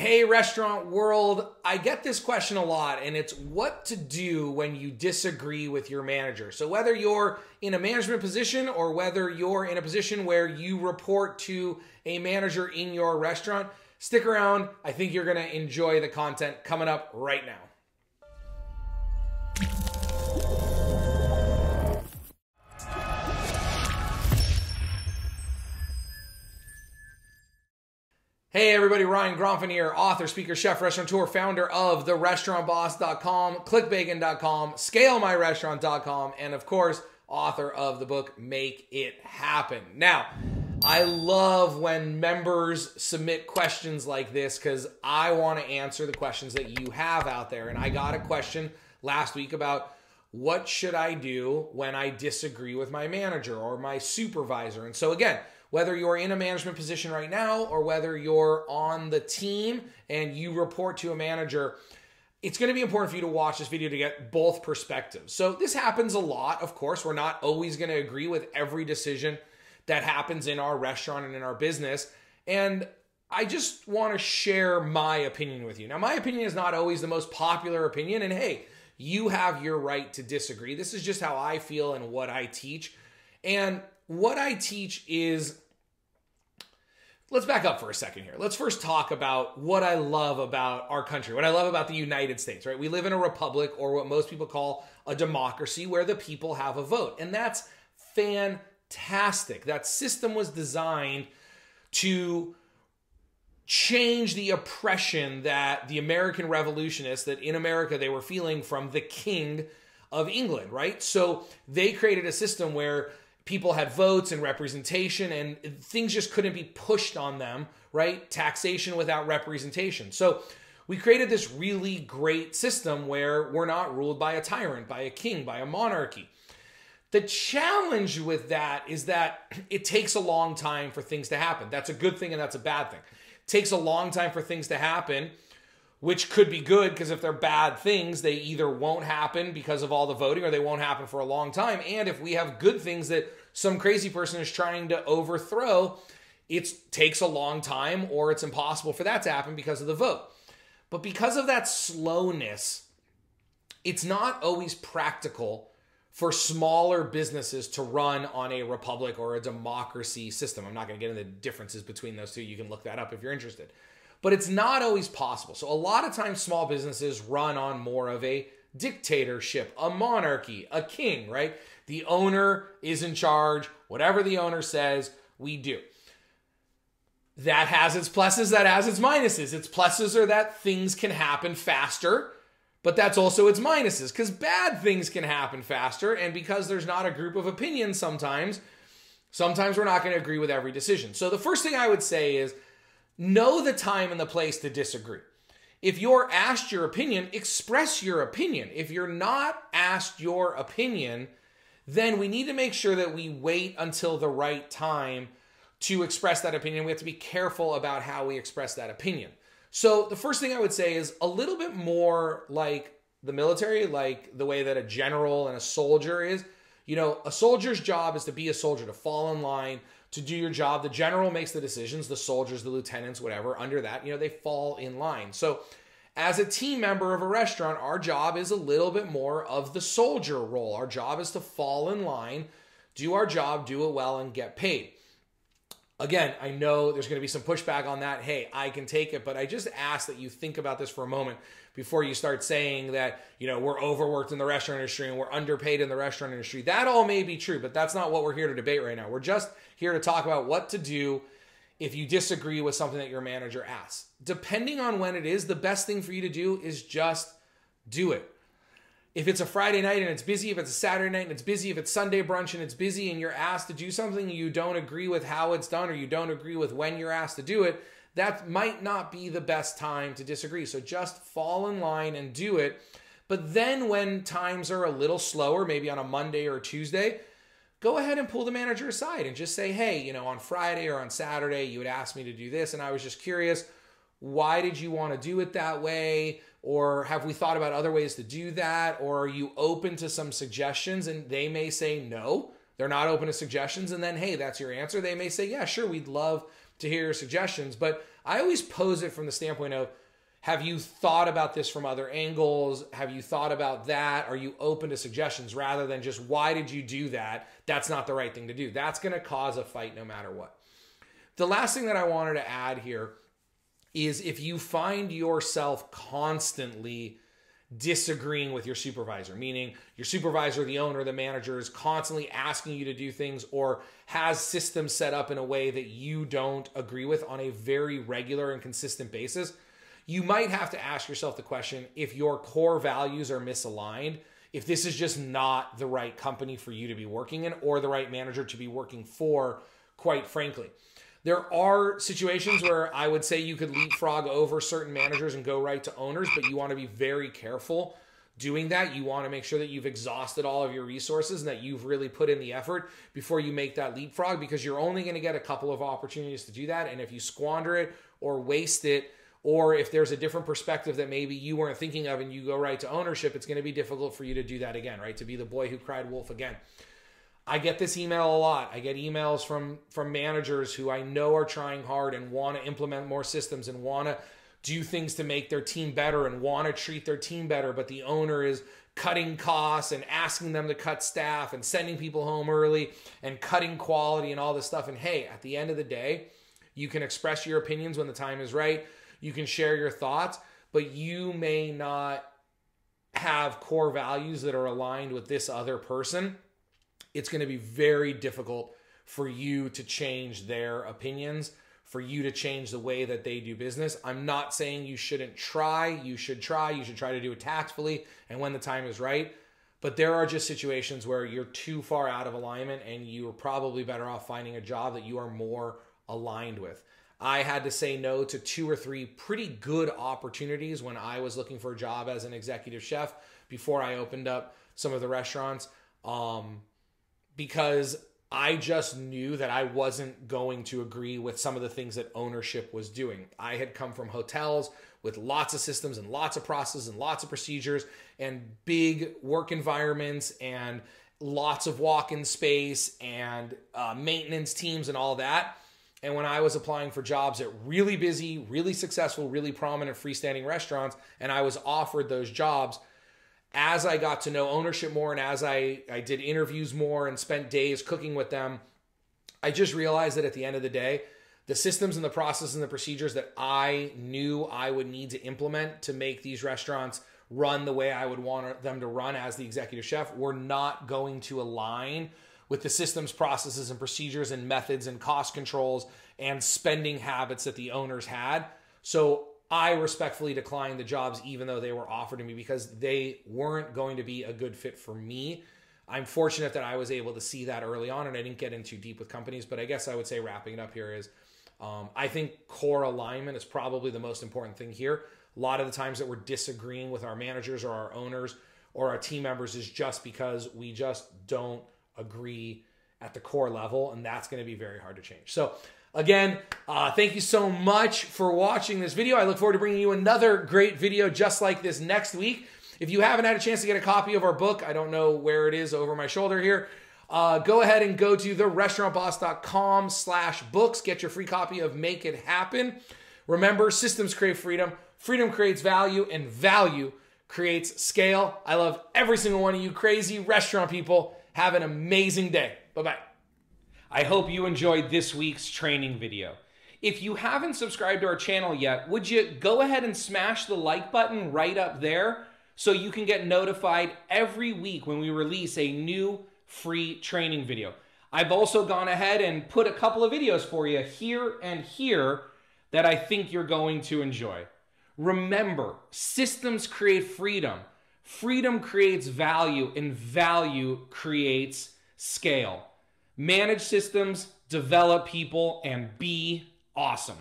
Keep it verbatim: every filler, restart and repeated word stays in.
Hey, restaurant world, I get this question a lot, and it's what to do when you disagree with your manager. So whether you're in a management position or whether you're in a position where you report to a manager in your restaurant, stick around. I think you're gonna enjoy the content coming up right now. Hey everybody, Ryan Gromfin here, author, speaker, chef, restaurateur, founder of the restaurant boss dot com, click bacon dot com, scale my restaurant dot com, and of course, author of the book, Make It Happen. Now, I love when members submit questions like this because I want to answer the questions that you have out there. And I got a question last week about what should I do when I disagree with my manager or my supervisor. And so again, whether you're in a management position right now or whether you're on the team and you report to a manager, it's going to be important for you to watch this video to get both perspectives. So this happens a lot, of course. We're not always going to agree with every decision that happens in our restaurant and in our business. And I just want to share my opinion with you. Now, my opinion is not always the most popular opinion. And hey, you have your right to disagree. This is just how I feel and what I teach. And what I teach is, let's back up for a second here. Let's first talk about what I love about our country, what I love about the United States, right? We live in a republic, or what most people call a democracy, where the people have a vote. And that's fantastic. That system was designed to change the oppression that the American revolutionists, that in America they were feeling from the King of England, right? So they created a system where people had votes and representation, and things just couldn't be pushed on them, right? Taxation without representation. So we created this really great system where we're not ruled by a tyrant, by a king, by a monarchy. The challenge with that is that it takes a long time for things to happen. That's a good thing and that's a bad thing. It takes a long time for things to happen, which could be good because if they're bad things, they either won't happen because of all the voting or they won't happen for a long time. And if we have good things that some crazy person is trying to overthrow, it takes a long time or it's impossible for that to happen because of the vote. But because of that slowness, it's not always practical for smaller businesses to run on a republic or a democracy system. I'm not going to get into the differences between those two. You can look that up if you're interested. But it's not always possible. So a lot of times small businesses run on more of a dictatorship, a monarchy, a king, right? The owner is in charge. Whatever the owner says, we do. That has its pluses, that has its minuses. Its pluses are that things can happen faster, but that's also its minuses because bad things can happen faster. And because there's not a group of opinions sometimes, sometimes we're not going to agree with every decision. So the first thing I would say is, know the time and the place to disagree. If you're asked your opinion, express your opinion. If you're not asked your opinion, then we need to make sure that we wait until the right time to express that opinion. We have to be careful about how we express that opinion. So the first thing I would say is a little bit more like the military, like the way that a general and a soldier is. You know, a soldier's job is to be a soldier, to fall in line, to do your job. The general makes the decisions, the soldiers, the lieutenants, whatever, under that, you know, they fall in line. So as a team member of a restaurant, our job is a little bit more of the soldier role. Our job is to fall in line, do our job, do it well, and get paid. Again, I know there's going to be some pushback on that. Hey, I can take it, but I just ask that you think about this for a moment before you start saying that, you know, we're overworked in the restaurant industry and we're underpaid in the restaurant industry. That all may be true, but that's not what we're here to debate right now. We're just here to talk about what to do if you disagree with something that your manager asks. Depending on when it is, the best thing for you to do is just do it. If it's a Friday night and it's busy, if it's a Saturday night and it's busy, if it's Sunday brunch and it's busy and you're asked to do something, you don't agree with how it's done or you don't agree with when you're asked to do it, that might not be the best time to disagree. So just fall in line and do it. But then when times are a little slower, maybe on a Monday or a Tuesday, go ahead and pull the manager aside and just say, hey, you know, on Friday or on Saturday, you would ask me to do this and I was just curious, why did you want to do it that way? Or have we thought about other ways to do that? Or are you open to some suggestions? And they may say no, they're not open to suggestions. And then, hey, that's your answer. They may say, yeah, sure, we'd love to hear your suggestions. But I always pose it from the standpoint of, have you thought about this from other angles? Have you thought about that? Are you open to suggestions, rather than just, why did you do that? That's not the right thing to do. That's going to cause a fight no matter what. The last thing that I wanted to add here is, if you find yourself constantly disagreeing with your supervisor, meaning your supervisor, the owner, the manager is constantly asking you to do things, or has systems set up in a way that you don't agree with on a very regular and consistent basis, you might have to ask yourself the question, if your core values are misaligned, if this is just not the right company for you to be working in, or the right manager to be working for, quite frankly. There are situations where I would say you could leapfrog over certain managers and go right to owners, but you want to be very careful doing that. You want to make sure that you've exhausted all of your resources and that you've really put in the effort before you make that leapfrog, because you're only going to get a couple of opportunities to do that. And if you squander it or waste it, or if there's a different perspective that maybe you weren't thinking of and you go right to ownership, it's going to be difficult for you to do that again, right? To be the boy who cried wolf again. I get this email a lot. I get emails from, from managers who I know are trying hard and want to implement more systems and want to do things to make their team better and want to treat their team better, but the owner is cutting costs and asking them to cut staff and sending people home early and cutting quality and all this stuff. And hey, at the end of the day, you can express your opinions when the time is right. You can share your thoughts, but you may not have core values that are aligned with this other person. It's going to be very difficult for you to change their opinions, for you to change the way that they do business. I'm not saying you shouldn't try. You should try. You should try to do it tactfully and when the time is right. But there are just situations where you're too far out of alignment, and you are probably better off finding a job that you are more aligned with. I had to say no to two or three pretty good opportunities when I was looking for a job as an executive chef before I opened up some of the restaurants, um, because I just knew that I wasn't going to agree with some of the things that ownership was doing. I had come from hotels with lots of systems and lots of processes and lots of procedures and big work environments and lots of walk-in space and uh, maintenance teams and all that. And when I was applying for jobs at really busy, really successful, really prominent freestanding restaurants, and I was offered those jobs, as I got to know ownership more and as I, I did interviews more and spent days cooking with them, I just realized that at the end of the day, the systems and the processes and the procedures that I knew I would need to implement to make these restaurants run the way I would want them to run as the executive chef were not going to align with the systems, processes, and procedures and methods and cost controls and spending habits that the owners had. So I respectfully declined the jobs, even though they were offered to me, because they weren't going to be a good fit for me. I'm fortunate that I was able to see that early on, and I didn't get in too deep with companies. But I guess I would say, wrapping it up here, is um, I think core alignment is probably the most important thing here. A lot of the times that we're disagreeing with our managers or our owners or our team members is just because we just don't agree at the core level, and that's going to be very hard to change. So again, uh, thank you so much for watching this video. I look forward to bringing you another great video just like this next week. If you haven't had a chance to get a copy of our book, I don't know where it is over my shoulder here, uh, go ahead and go to the restaurant boss dot com slash books. Get your free copy of Make It Happen. Remember, systems create freedom, freedom creates value, and value creates scale. I love every single one of you crazy restaurant people. Have an amazing day. Bye-bye. I hope you enjoyed this week's training video. If you haven't subscribed to our channel yet, would you go ahead and smash the like button right up there so you can get notified every week when we release a new free training video. I've also gone ahead and put a couple of videos for you here and here that I think you're going to enjoy. Remember, systems create freedom. Freedom creates value, and value creates scale. Manage systems, develop people, and be awesome.